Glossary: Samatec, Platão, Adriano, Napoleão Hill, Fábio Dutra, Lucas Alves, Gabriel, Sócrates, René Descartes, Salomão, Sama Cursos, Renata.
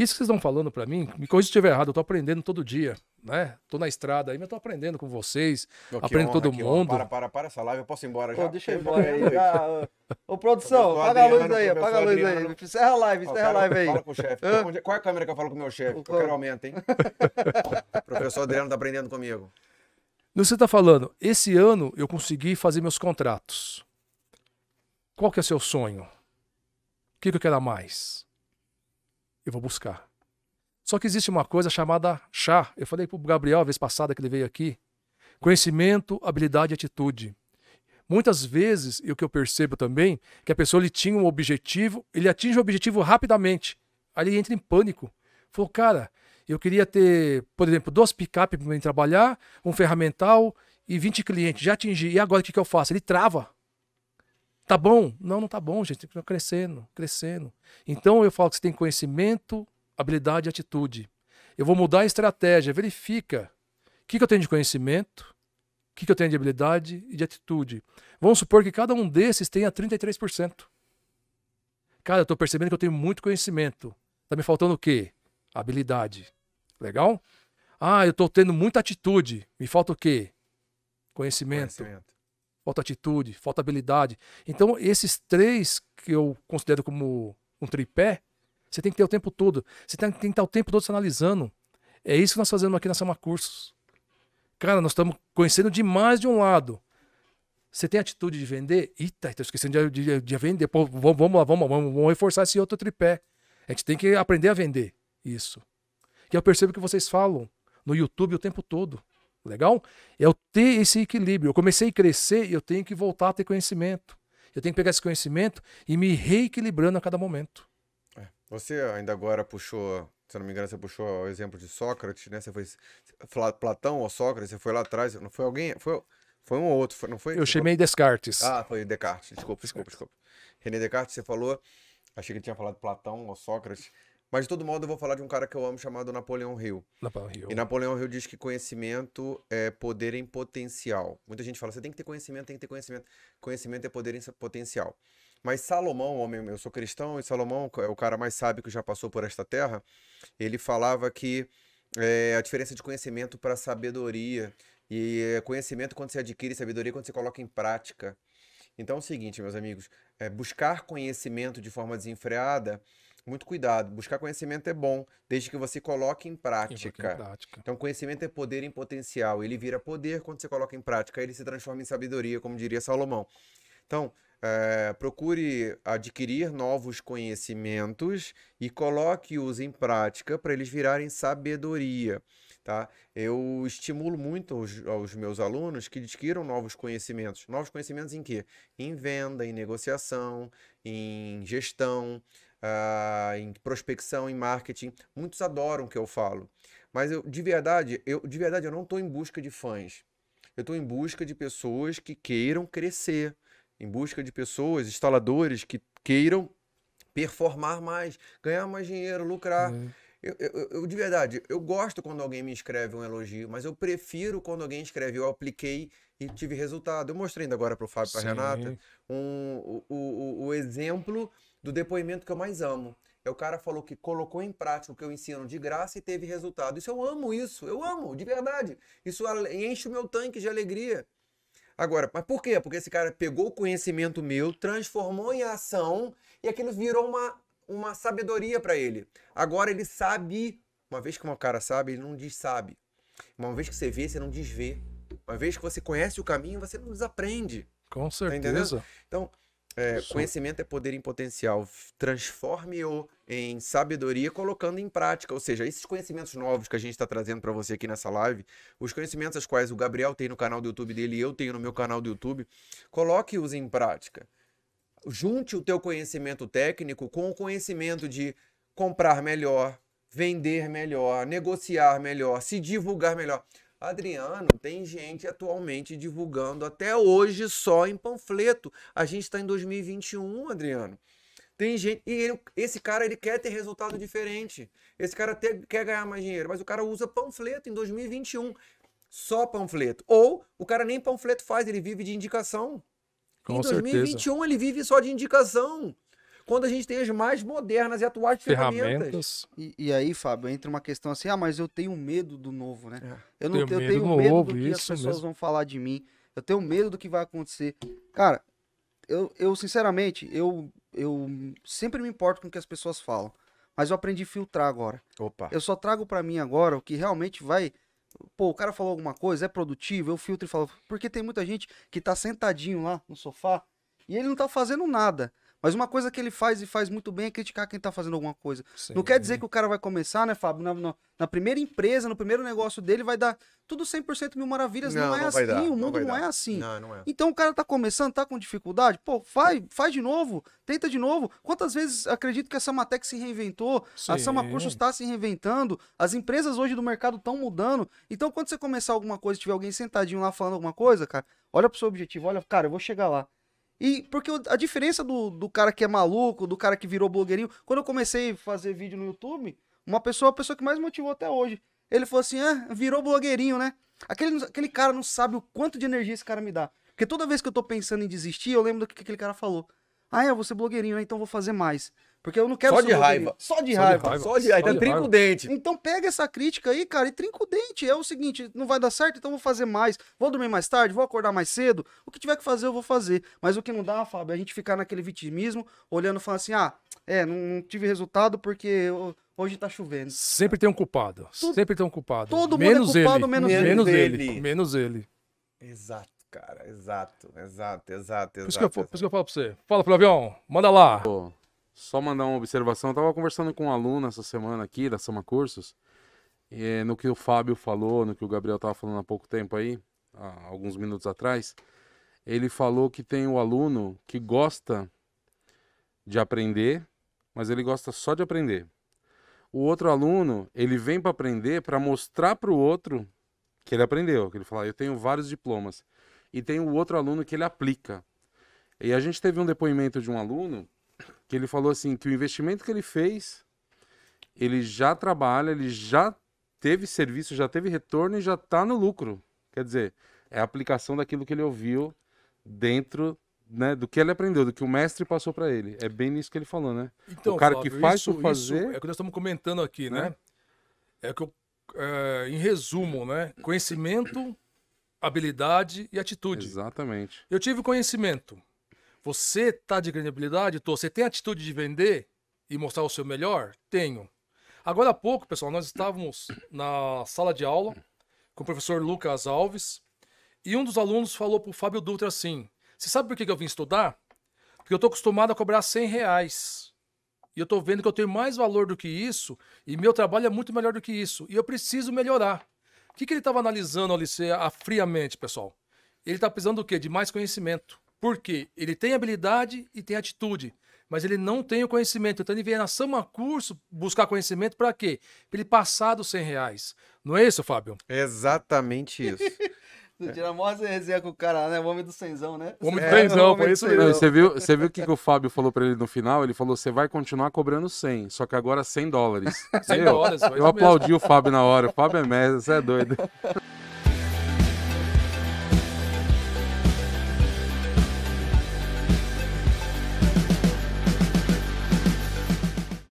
Isso que vocês estão falando para mim, me corrija se estiver errado, eu tô aprendendo todo dia, né? Tô na estrada aí, mas tô aprendendo com vocês, aprendo todo mundo. Para essa live, eu posso ir embora já. Pô, deixa eu ir embora aí. Ô, produção, apaga a luz aí, apaga a luz aí. Encerra a live, encerra a live aí. Fala com o chefe. Qual é a câmera que eu falo com o meu chefe? Eu quero aumento, hein? O professor Adriano tá aprendendo comigo. Não, você tá falando, esse ano eu consegui fazer meus contratos. Qual que é o seu sonho? O que eu quero mais? Eu vou buscar. Só que existe uma coisa chamada chá. Eu falei para o Gabriel a vez passada que ele veio aqui. Conhecimento, habilidade e atitude. Muitas vezes, e o que eu percebo também, que a pessoa ele tinha um objetivo, ele atinge o objetivo rapidamente. Aí ele entra em pânico. Falou, cara, eu queria ter, por exemplo, 2 picapes para mim trabalhar, um ferramental e 20 clientes. Já atingi. E agora o que eu faço? Ele trava. Tá bom? Não, não tá bom, gente. Tem que crescendo, crescendo. Então eu falo que você tem conhecimento, habilidade e atitude. Eu vou mudar a estratégia. Verifica o que eu tenho de conhecimento, o que eu tenho de habilidade e de atitude. Vamos supor que cada um desses tenha 33%. Cara, eu tô percebendo que eu tenho muito conhecimento. Tá me faltando o quê? Habilidade. Legal? Ah, eu tô tendo muita atitude. Me falta o quê? Conhecimento. Falta atitude, falta habilidade. Então, esses 3 que eu considero como um tripé, você tem que ter o tempo todo. Você tem que estar o tempo todo se analisando. É isso que nós fazemos aqui na Sama Cursos. Cara, nós estamos conhecendo demais de um lado. Você tem atitude de vender? Eita, estou esquecendo de vender. Pô, vamos reforçar esse outro tripé. A gente tem que aprender a vender isso. E eu percebo que vocês falam no YouTube o tempo todo. Legal? Eu ter esse equilíbrio. Eu comecei a crescer e eu tenho que voltar a ter conhecimento. Eu tenho que pegar esse conhecimento e me reequilibrando a cada momento. Você ainda agora puxou, se não me engano, você puxou o exemplo de Sócrates, né? Você foi Platão ou Sócrates, você foi lá atrás, não foi alguém? Foi um ou outro, não foi? Eu chamei Descartes. Ah, foi Descartes, desculpa. René Descartes, você falou, achei que ele tinha falado Platão ou Sócrates. Mas, de todo modo, eu vou falar de um cara que eu amo chamado Napoleão Hill. E Napoleão Hill diz que conhecimento é poder em potencial. Muita gente fala, você tem que ter conhecimento, tem que ter conhecimento. Conhecimento é poder em potencial. Mas Salomão, homem, eu sou cristão, e Salomão é o cara mais sábio que já passou por esta terra. Ele falava que a diferença de conhecimento para sabedoria. E conhecimento quando você adquire, sabedoria quando você coloca em prática. Então é o seguinte, meus amigos, buscar conhecimento de forma desenfreada... Muito cuidado, buscar conhecimento é bom, desde que você coloque em prática. Então, conhecimento é poder em potencial. Ele vira poder quando você coloca em prática, ele se transforma em sabedoria, como diria Salomão. Então, procure adquirir novos conhecimentos e coloque-os em prática para eles virarem sabedoria. Tá? Eu estimulo muito aos meus alunos que adquiram novos conhecimentos. Novos conhecimentos em quê? Em venda, em negociação, em gestão... em prospecção, em marketing. Muitos adoram o que eu falo. Mas eu de verdade não estou em busca de fãs. Eu estou em busca de pessoas que queiram crescer. Em busca de pessoas, instaladores, que queiram performar mais, ganhar mais dinheiro, lucrar. Eu de verdade, eu gosto quando alguém me escreve um elogio, mas eu prefiro quando alguém escreve, eu apliquei e tive resultado. Eu mostrei ainda agora para o Fábio e para a Renata o exemplo do depoimento que eu mais amo. É o cara falou que colocou em prática o que eu ensino de graça e teve resultado. Eu amo, de verdade. Isso enche o meu tanque de alegria. Agora, mas por quê? Porque esse cara pegou o conhecimento meu, transformou em ação e aquilo virou uma sabedoria para ele. Agora ele sabe, uma vez que um cara sabe, ele não diz sabe. Uma vez que você vê, você não desvê. Uma vez que você conhece o caminho, você não desaprende. Com certeza. Tá, então... conhecimento é poder em potencial. Transforme-o em sabedoria colocando em prática. Ou seja, esses conhecimentos novos que a gente está trazendo para você aqui nessa live, os conhecimentos aos quais o Gabriel tem no canal do YouTube dele e eu tenho no meu canal do YouTube, coloque-os em prática. Junte o teu conhecimento técnico com o conhecimento de comprar melhor, vender melhor, negociar melhor, se divulgar melhor. Adriano, tem gente atualmente divulgando até hoje só em panfleto. A gente está em 2021, Adriano. Tem gente... E esse cara, ele quer ter resultado diferente. Esse cara quer ganhar mais dinheiro, mas o cara usa panfleto em 2021. Só panfleto. Ou o cara nem panfleto faz, ele vive de indicação. Com certeza. Em 2021 ele vive só de indicação. quando a gente tem as mais modernas e atuais ferramentas. E aí, Fábio, entra uma questão assim, ah, mas eu tenho medo do novo, né? É. Eu tenho medo do que as pessoas vão falar de mim, eu tenho medo do que vai acontecer. Cara, eu sinceramente, eu sempre me importo com o que as pessoas falam, mas eu aprendi a filtrar agora. Opa. Eu só trago pra mim agora o que realmente vai... Pô, o cara falou alguma coisa, é produtivo, eu filtro e falo... Porque tem muita gente que tá sentadinho lá no sofá e ele não tá fazendo nada. Mas uma coisa que ele faz e faz muito bem é criticar quem tá fazendo alguma coisa. Sim. Não quer dizer que o cara vai começar, né, Fábio? Na primeira empresa, no primeiro negócio dele, vai dar tudo 100% mil maravilhas. Não, não é assim, o mundo não é assim. Então o cara tá começando, tá com dificuldade, pô, faz de novo, tenta de novo. Quantas vezes acredito que a Samatec se reinventou, sim, a Sama Cursos tá se reinventando, as empresas hoje do mercado estão mudando. Então quando você começar alguma coisa e tiver alguém sentadinho lá falando alguma coisa, cara, olha pro seu objetivo, olha, cara, eu vou chegar lá. E porque a diferença do cara que é maluco, do cara que virou blogueirinho... Quando eu comecei a fazer vídeo no YouTube, a pessoa que mais motivou até hoje, ele falou assim, virou blogueirinho, né? Aquele cara não sabe o quanto de energia esse cara me dá. Porque toda vez que eu tô pensando em desistir, eu lembro do que aquele cara falou. Ah, eu vou ser blogueirinho, né? Então vou fazer mais. Porque eu não quero Só de raiva. Trinca o dente. Então pega essa crítica aí, cara, e trinca o dente. É o seguinte, não vai dar certo, então vou fazer mais. Vou dormir mais tarde, vou acordar mais cedo. O que tiver que fazer, eu vou fazer. Mas o que não dá, Fábio, é a gente ficar naquele vitimismo, olhando e falando assim, não tive resultado porque... Hoje tá chovendo. Sempre tem um culpado. Sempre tem um culpado. Todo menos mundo é culpado, menos ele. Exato. Cara, exato. Por isso que eu falo pra você. Fala, Flavião, manda lá. Pô, só mandar uma observação. Eu tava conversando com um aluno essa semana aqui, da Sama Cursos, e no que o Fábio falou, no que o Gabriel tava falando há pouco tempo aí, há alguns minutos atrás, ele falou que tem um aluno que gosta de aprender, mas ele gosta só de aprender. O outro aluno, ele vem pra aprender pra mostrar pro outro que ele aprendeu, que ele fala, eu tenho vários diplomas. E tem o outro aluno que ele aplica. E a gente teve um depoimento de um aluno que ele falou assim, que o investimento que ele fez, ele já trabalha, ele já teve serviço, já teve retorno e já está no lucro. Quer dizer, é a aplicação daquilo que ele ouviu dentro, né, do que ele aprendeu, do que o mestre passou para ele. É bem nisso que ele falou, né? Então, o cara, Fábio, que faz por fazer... É o que nós estamos comentando aqui, né? É que eu, em resumo, né? Conhecimento... habilidade e atitude. Exatamente. Eu tive conhecimento. Você tá de grande habilidade? Tô. Você tem atitude de vender e mostrar o seu melhor? Tenho. Agora há pouco, pessoal, nós estávamos na sala de aula com o professor Lucas Alves e um dos alunos falou pro Fábio Dutra assim, você sabe por que eu vim estudar? Porque eu tô acostumado a cobrar 100 reais. E eu tô vendo que eu tenho mais valor do que isso e meu trabalho é muito melhor do que isso. E eu preciso melhorar. O que ele estava analisando ali friamente, pessoal? Ele está precisando do quê? De mais conhecimento. Por quê? Ele tem habilidade e tem atitude, mas ele não tem o conhecimento. Então ele vem na Sama Curso buscar conhecimento para quê? Para ele passar dos 100 reais. Não é isso, Fábio? Exatamente isso. Tu tira a maior resenha com o cara, né? O homem do cenzão, né? O homem do cenzão, foi isso mesmo. Você viu o que o Fábio falou pra ele no final? Ele falou, você vai continuar cobrando 100, só que agora 100 dólares. 100 dólares, eu aplaudi o Fábio na hora. O Fábio é mestre, você é doido.